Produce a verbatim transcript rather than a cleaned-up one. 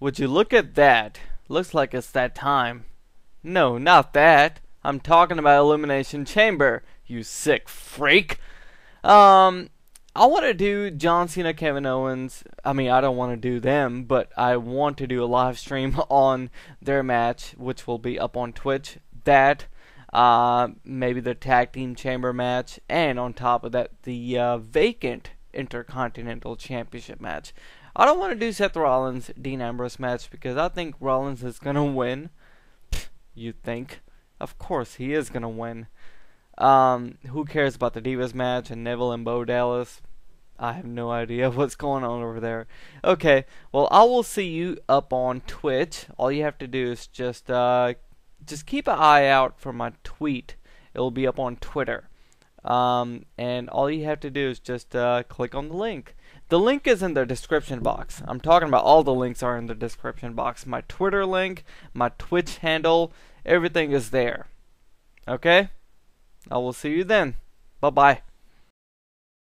Would you look at that? Looks like it's that time. No, not that. I'm talking about Elimination Chamber, you sick freak. Um, I want to do John Cena, Kevin Owens. I mean, I don't want to do them, but I want to do a live stream on their match, which will be up on Twitch. That, uh, maybe the tag team chamber match, and on top of that, the uh, vacant Intercontinental Championship match. I don't want to do Seth Rollins, Dean Ambrose match because I think Rollins is going to win. You think? Of course he is going to win. Um, who cares about the Divas match and Neville and Bo Dallas? I have no idea what's going on over there. Okay, well, I will see you up on Twitch. All you have to do is just uh, just keep an eye out for my tweet. It'll be up on Twitter. Um, and all you have to do is just uh, click on the link. The link is in the description box. I'm talking about all the links are in the description box. My Twitter link, my Twitch handle, everything is there. Okay? I will see you then. Bye-bye.